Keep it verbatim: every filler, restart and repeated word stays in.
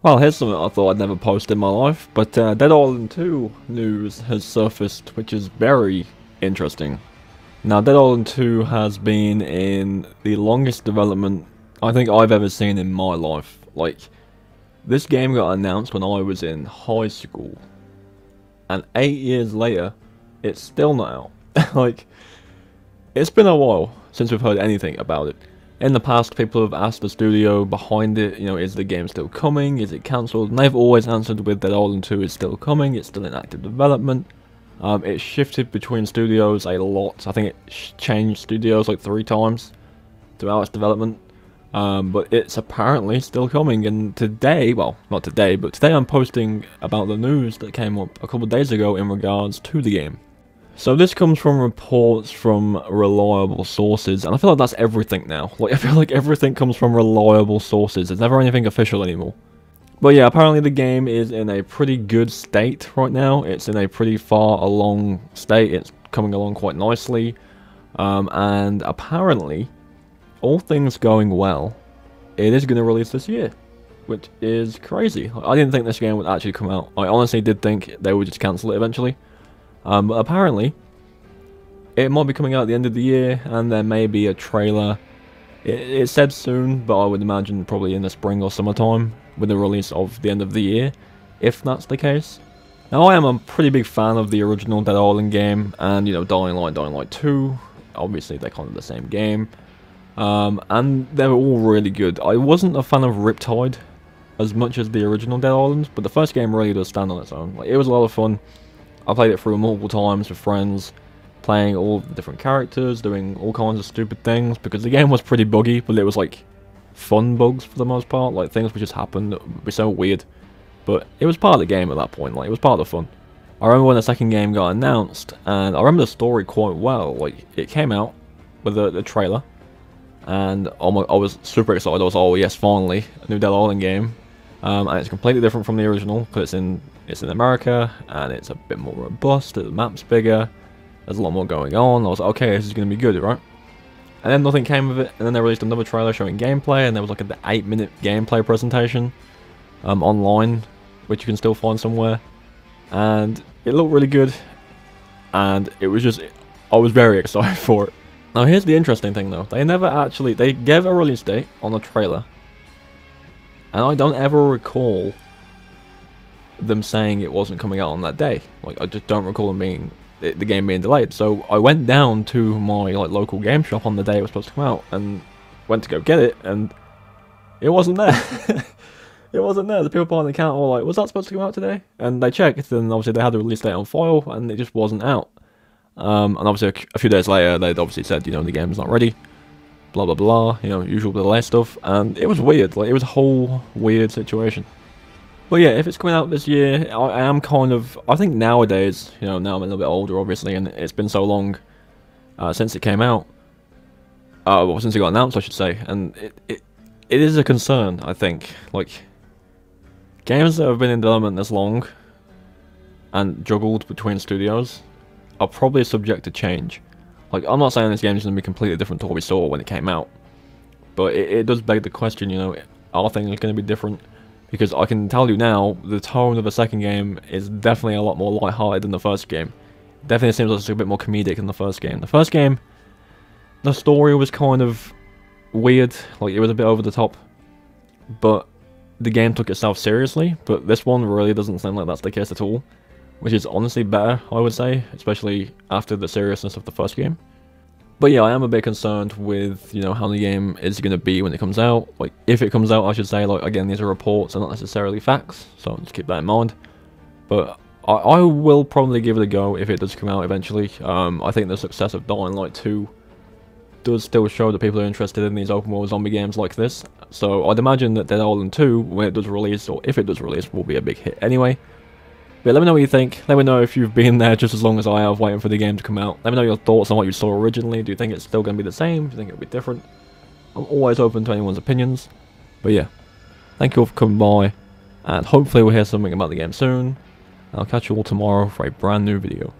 Well, here's something I thought I'd never post in my life, but uh, Dead Island two news has surfaced, which is very interesting. Now, Dead Island two has been in the longest development I think I've ever seen in my life. Like, this game got announced when I was in high school, and eight years later, it's still not out. Like, it's been a while since we've heard anything about it. In the past, people have asked the studio behind it, you know, is the game still coming, is it cancelled? And they've always answered with Dead Island two is still coming, it's still in active development. Um, it shifted between studios a lot. I think it sh changed studios like three times throughout its development. Um, but it's apparently still coming, and today, well, not today, but today I'm posting about the news that came up a couple of days ago in regards to the game. So this comes from reports from reliable sources, and I feel like that's everything now. Like, I feel like everything comes from reliable sources. There's never anything official anymore. But yeah, apparently the game is in a pretty good state right now. It's in a pretty far along state. It's coming along quite nicely. Um, and apparently, all things going well, it is going to release this year, which is crazy. I didn't think this game would actually come out. I honestly did think they would just cancel it eventually. Um, but apparently, it might be coming out at the end of the year, and there may be a trailer. It, it said soon, but I would imagine probably in the spring or summertime, with the release of the end of the year, if that's the case. Now, I am a pretty big fan of the original Dead Island game, and, you know, Dying Light, Dying Light two, obviously they're kind of the same game, um, and they were all really good. I wasn't a fan of Riptide as much as the original Dead Island, but the first game really does stand on its own. Like, it was a lot of fun. I played it through multiple times with friends, playing all the different characters, doing all kinds of stupid things, because the game was pretty buggy, but it was like fun bugs for the most part, like things which just happened that would be so weird, but it was part of the game at that point, like it was part of the fun. I remember when the second game got announced, and I remember the story quite well. Like, it came out with the, the trailer, and oh my, I was super excited. I was like, oh yes, finally, a new Dead Island game. Um, and it's completely different from the original, because it's in, it's in America, and it's a bit more robust, the map's bigger, there's a lot more going on. I was like, okay, this is going to be good, right? And then nothing came of it, and then they released another trailer showing gameplay, and there was like an eight minute gameplay presentation um, online, which you can still find somewhere, and it looked really good, and it was just, I was very excited for it. Now here's the interesting thing though, they never actually, they gave a release date on the trailer, and I don't ever recall them saying it wasn't coming out on that day. Like, I just don't recall them being, the game being delayed. So I went down to my like local game shop on the day it was supposed to come out, and went to go get it, and it wasn't there. It wasn't there. The people behind the counter were like, "Was that supposed to come out today?" And they checked, and obviously they had the release date on file, and it just wasn't out. Um, and obviously a few days later, they'd obviously said, you know, the game's not ready. Blah blah blah, you know, usual delay stuff, and it was weird. Like, it was a whole weird situation. But yeah, if it's coming out this year, I, I am kind of, I think nowadays, you know, now I'm a little bit older, obviously, and it's been so long uh, since it came out, uh, well, since it got announced, I should say, and it, it it is a concern, I think. Like, games that have been in development this long and juggled between studios are probably subject to change. Like, I'm not saying this game is going to be completely different to what we saw when it came out, but it, it does beg the question, you know, are things going to be different? Because I can tell you now, the tone of the second game is definitely a lot more lighthearted than the first game. Definitely seems like it's a bit more comedic than the first game. The first game, the story was kind of weird, like it was a bit over the top, but the game took itself seriously. But this one really doesn't seem like that's the case at all, which is honestly better, I would say, especially after the seriousness of the first game. But yeah, I am a bit concerned with, you know, how the game is going to be when it comes out. Like, if it comes out, I should say. Like, again, these are reports and not necessarily facts, so just keep that in mind. But I, I will probably give it a go if it does come out eventually. Um, I think the success of Dying Light two does still show that people are interested in these open world zombie games like this. So I'd imagine that Dead Island two, when it does release, or if it does release, will be a big hit anyway. But let me know what you think. Let me know if you've been there just as long as I have waiting for the game to come out. Let me know your thoughts on what you saw originally. Do you think it's still going to be the same? Do you think it'll be different? I'm always open to anyone's opinions. But yeah, thank you all for coming by, and hopefully we'll hear something about the game soon. I'll catch you all tomorrow for a brand new video.